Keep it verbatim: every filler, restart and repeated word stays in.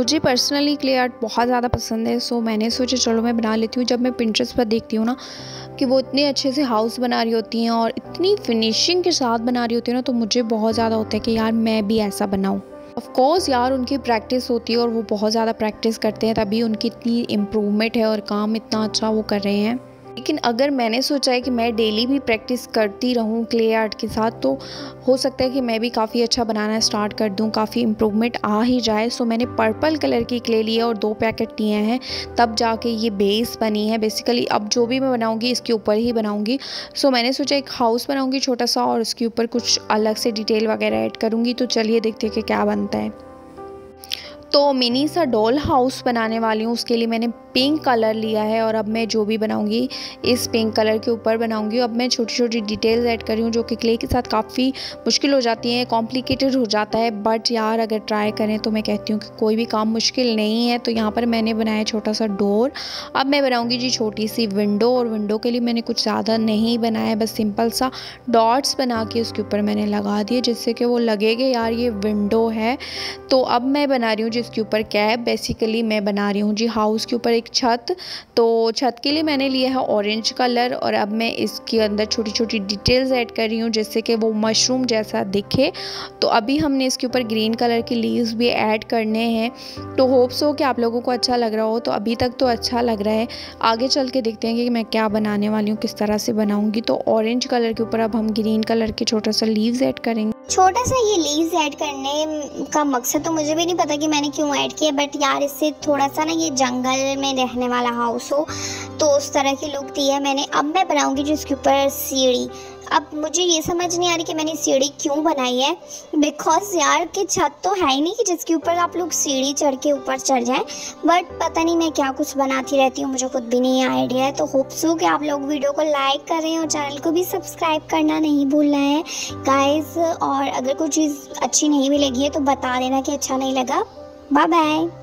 मुझे personally clay art बहुत ज़्यादा पसंद है, सो मैंने सोचा चलो मैं बना लेती हूँ। जब मैं पिंटरेस्ट पर देखती हूँ ना कि वो इतने अच्छे से हाउस बना रही होती हैं और इतनी फिनिशिंग के साथ बना रही होती है ना, तो मुझे बहुत ज़्यादा होता है कि यार मैं भी ऐसा बनाऊँ। ऑफकोर्स यार उनकी प्रैक्टिस होती है और वो बहुत ज़्यादा प्रैक्टिस करते हैं, तभी उनकी इतनी इम्प्रूवमेंट है और काम इतना अच्छा वो कर रहे हैं। लेकिन अगर मैंने सोचा है कि मैं डेली भी प्रैक्टिस करती रहूं क्ले आर्ट के साथ, तो हो सकता है कि मैं भी काफ़ी अच्छा बनाना स्टार्ट कर दूं, काफ़ी इम्प्रूवमेंट आ ही जाए। सो मैंने पर्पल कलर की क्ले ली है और दो पैकेट लिए हैं, तब जाके ये बेस बनी है। बेसिकली अब जो भी मैं बनाऊंगी इसके ऊपर ही बनाऊंगी। सो मैंने सोचा एक हाउस बनाऊँगी छोटा सा और उसके ऊपर कुछ अलग से डिटेल वगैरह ऐड करूँगी। तो चलिए देखते हैं कि क्या बनता है। तो मिनी सा डॉल हाउस बनाने वाली हूँ, उसके लिए मैंने पिंक कलर लिया है और अब मैं जो भी बनाऊंगी इस पिंक कलर के ऊपर बनाऊंगी। अब मैं छोटी छोटी डिटेल्स ऐड कर रही हूँ जो कि क्ले के साथ काफ़ी मुश्किल हो जाती है, कॉम्प्लिकेटेड हो जाता है, बट यार अगर ट्राई करें तो मैं कहती हूँ कि कोई भी काम मुश्किल नहीं है। तो यहाँ पर मैंने बनाया छोटा सा डोर, अब मैं बनाऊँगी जी छोटी सी विंडो। और विंडो के लिए मैंने कुछ ज़्यादा नहीं बनाया, बस सिंपल सा डॉट्स बना के उसके ऊपर मैंने लगा दिए जिससे कि वो लगेगा यार ये विंडो है। तो अब मैं बना रही हूँ जिसके ऊपर कैप, बेसिकली मैं बना रही हूँ जी हाउस के ऊपर एक छत। तो छत के लिए मैंने लिया है ऑरेंज कलर और अब मैं इसके अंदर छोटी छोटी डिटेल्स ऐड कर रही हूँ जिससे कि वो मशरूम जैसा दिखे। तो अभी हमने इसके ऊपर ग्रीन कलर की लीव्स भी ऐड करने हैं। तो होप्स हो कि आप लोगों को अच्छा लग रहा हो। तो अभी तक तो अच्छा लग रहा है, आगे चल के देखते हैं कि मैं क्या बनाने वाली हूँ, किस तरह से बनाऊँगी। तो ऑरेंज कलर के ऊपर अब हम ग्रीन कलर के छोटा सा लीव्स ऐड करेंगे। छोटा सा ये लीव्स ऐड करने का मकसद तो मुझे भी नहीं पता कि मैंने क्यों ऐड किया, बट यार इससे थोड़ा सा ना ये जंगल में रहने वाला हाउस हो तो उस तरह की लुक दी है मैंने। अब मैं बनाऊंगी जिसके ऊपर सीढ़ी। अब मुझे ये समझ नहीं आ रही कि मैंने सीढ़ी क्यों बनाई है, बिकॉज यार कि छत तो है ही नहीं कि जिसके ऊपर आप लोग सीढ़ी चढ़ के ऊपर चढ़ जाएं। बट पता नहीं मैं क्या कुछ बनाती रहती हूँ, मुझे खुद भी नहीं आइडिया है। तो होप्स हो कि आप लोग वीडियो को लाइक करें और चैनल को भी सब्सक्राइब करना नहीं भूलना है गाइज। और अगर कोई चीज़ अच्छी नहीं भी लगी है तो बता देना कि अच्छा नहीं लगा। Bye bye.